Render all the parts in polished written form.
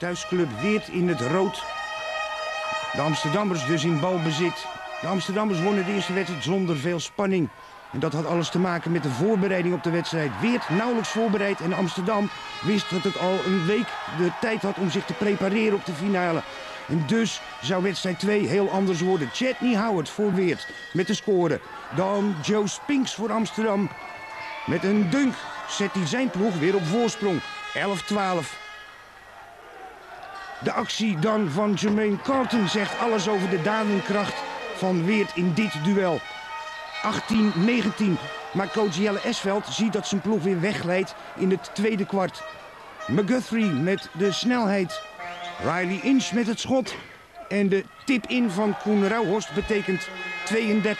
Thuisklub Weert in het rood. De Amsterdammers dus in balbezit. De Amsterdammers wonnen de eerste wedstrijd zonder veel spanning. En dat had alles te maken met de voorbereiding op de wedstrijd. Weert nauwelijks voorbereid en Amsterdam wist dat het al een week de tijd had om zich te prepareren op de finale. En dus zou wedstrijd 2 heel anders worden. Chatney Howard voor Weert met de score. Dan Joe Spinks voor Amsterdam. Met een dunk zet hij zijn ploeg weer op voorsprong. 11-12. De actie dan van Jermaine Carlton zegt alles over de dadenkracht van Weert in dit duel. 18-19. Maar coach Jelle Esveld ziet dat zijn ploeg weer wegleidt in het tweede kwart. McGuthrie met de snelheid. Riley Inch met het schot. En de tip-in van Koen Rouwhorst betekent 32-41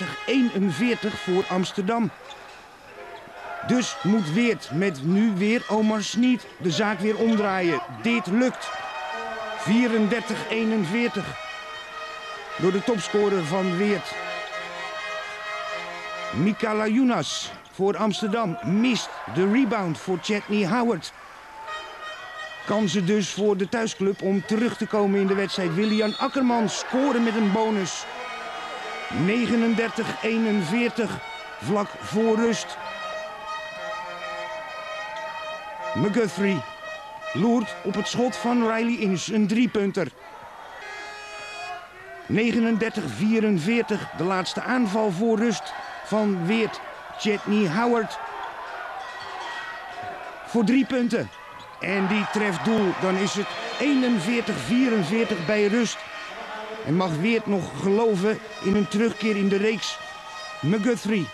voor Amsterdam. Dus moet Weert met nu weer Omar Sneed de zaak weer omdraaien. Dit lukt. 34-41. Door de topscorer van Weert. Mikala Younas voor Amsterdam mist de rebound voor Chatney Howard. Kansen dus voor de thuisclub om terug te komen in de wedstrijd. William Akkerman scoren met een bonus. 39-41, vlak voor rust. McGuthrie loert op het schot van Riley Inch, een driepunter. 39-44, de laatste aanval voor rust van Weert. Chatney Howard voor 3 punten. En die treft doel. Dan is het 41-44 bij rust. En mag Weert nog geloven in een terugkeer in de reeks. McGuthrie.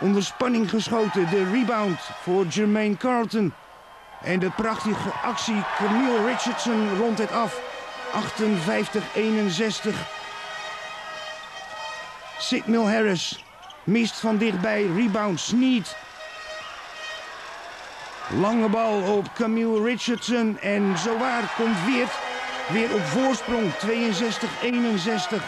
Onder spanning geschoten. De rebound voor Jermaine Carlton. En de prachtige actie. Camille Richardson rondt het af. 58-61. Sydmil Harris mist van dichtbij. Rebound Sneed. Lange bal op Camille Richardson en zowaar komt Weert weer op voorsprong, 62-61.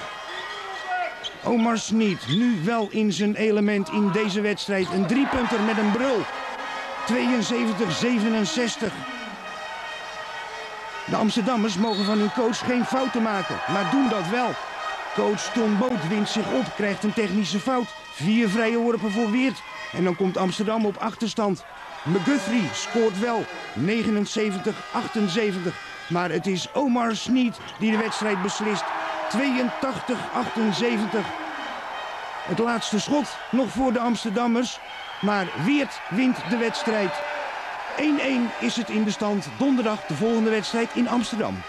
Omar Sneed nu wel in zijn element in deze wedstrijd. Een driepunter met een brul, 72-67. De Amsterdammers mogen van hun coach geen fouten maken, maar doen dat wel. Coach Ton Boot wint zich op, krijgt een technische fout. 4 vrije worpen voor Weert en dan komt Amsterdam op achterstand. McGuthrie scoort wel, 79-78, maar het is Omar Sneed die de wedstrijd beslist, 82-78. Het laatste schot nog voor de Amsterdammers, maar Weert wint de wedstrijd. 1-1 is het in de stand, donderdag de volgende wedstrijd in Amsterdam.